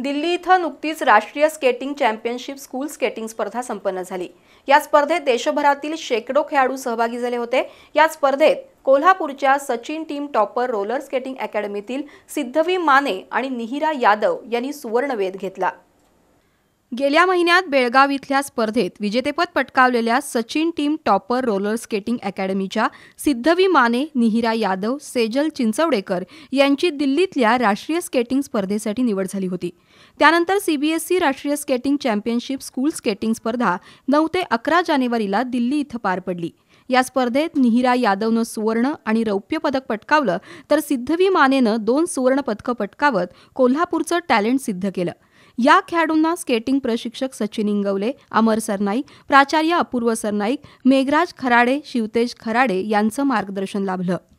दिल्ली इथं नुकतीच राष्ट्रीय स्केटिंग चॅम्पियनशिप स्कूल स्केटिंग स्पर्धा संपन्न झाली। या स्पर्धेत देशभरातील शेकडो खेळाडू सहभागी झाले होते। या स्पर्धेत कोल्हापूरच्या Sachin team topper roller skating अकॅडमीतील सिद्धवी माने आणि निहिरा यादव यांनी सुवर्णवेध घेतला। गेल्या महिन्यात बेळगाव इथल्या स्पर्धेत विजेतेपद पटकावलेल्या Sachin team topper roller skating अकॅडमीच्या सिद्धवी माने, निहिरा यादव, सेजल चिंचवडेकर यांची दिल्लीतल्या राष्ट्रीय स्केटिंग स्पर्धेसाठी निवड झाली होती। त्यानंतर CBSE राष्ट्रीय स्केटिंग चॅम्पियनशिप स्कूल स्केटिंग स्पर्धा 9 ते 11 जानेवारीला दिल्ली इथं पार पडली। या स्पर्धेत निहिरा यादवनं सुवर्ण आणि रौप्य पदक पटकावलं, तर सिद्धवी मानेनं 2 सुवर्ण पदकं पटकावत कोल्हापूरचं टॅलेंट सिद्ध केलं। या खेळाडूंना स्केटिंग प्रशिक्षक सचिन इंगवले, अमर सरनाईक, प्राचार्य अपूर्व सरनाईक, मेघराज खराडे, शिवतेज खराडे यांचं मार्गदर्शन लाभलं।